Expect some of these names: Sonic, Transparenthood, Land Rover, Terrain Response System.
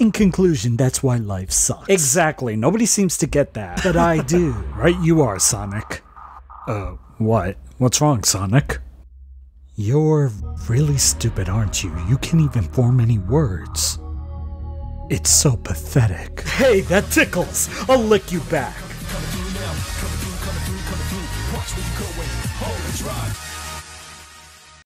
In conclusion, that's why life sucks. Exactly. Nobody seems to get that. But I do. Right you are, Sonic. What? What's wrong, Sonic? You're really stupid, aren't you? You can't even form any words. It's so pathetic. Hey, that tickles! I'll lick you back! Coming through now, coming through, coming through, coming through. Watch where you go, wait, hold and drive.